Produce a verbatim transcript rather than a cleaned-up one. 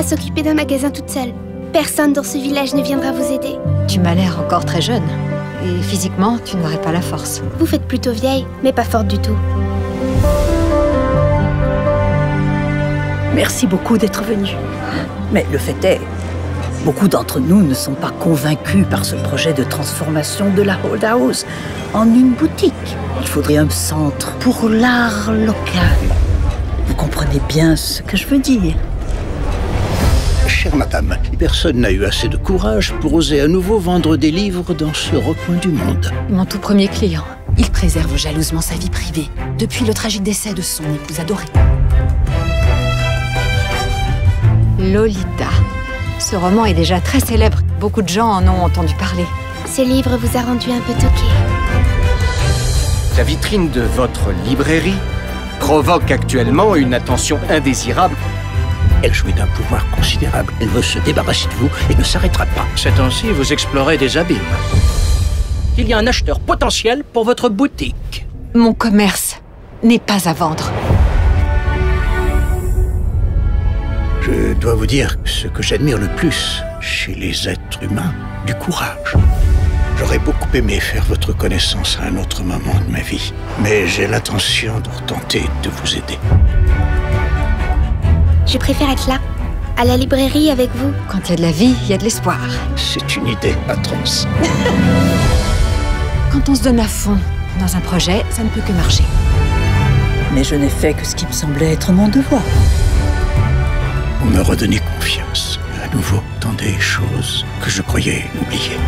pas s'occuper d'un magasin toute seule. Personne dans ce village ne viendra vous aider. Tu m'as l'air encore très jeune. Et physiquement, tu n'aurais pas la force. Vous faites plutôt vieille, mais pas forte du tout. Merci beaucoup d'être venu. Mais le fait est, beaucoup d'entre nous ne sont pas convaincus par ce projet de transformation de la Hold House en une boutique. Il faudrait un centre pour l'art local. Vous comprenez bien ce que je veux dire. Chère madame, personne n'a eu assez de courage pour oser à nouveau vendre des livres dans ce recoin du monde. Mon tout premier client, il préserve jalousement sa vie privée depuis le tragique décès de son épouse adorée. Lolita. Ce roman est déjà très célèbre. Beaucoup de gens en ont entendu parler. Ce livre vous a rendu un peu toqué. La vitrine de votre librairie provoque actuellement une attention indésirable. Elle jouit d'un pouvoir considérable. Elle veut se débarrasser de vous et ne s'arrêtera pas. Ces temps-ci, vous explorez des abîmes. Il y a un acheteur potentiel pour votre boutique. Mon commerce n'est pas à vendre. Je dois vous dire ce que j'admire le plus chez les êtres humains, du courage. J'aurais beaucoup aimé faire votre connaissance à un autre moment de ma vie, mais j'ai l'intention de retenter de vous aider. Je préfère être là, à la librairie avec vous. Quand il y a de la vie, il y a de l'espoir. C'est une idée atroce. Quand on se donne à fond dans un projet, ça ne peut que marcher. Mais je n'ai fait que ce qui me semblait être mon devoir. Vous me redonnez confiance à nouveau dans des choses que je croyais oublier.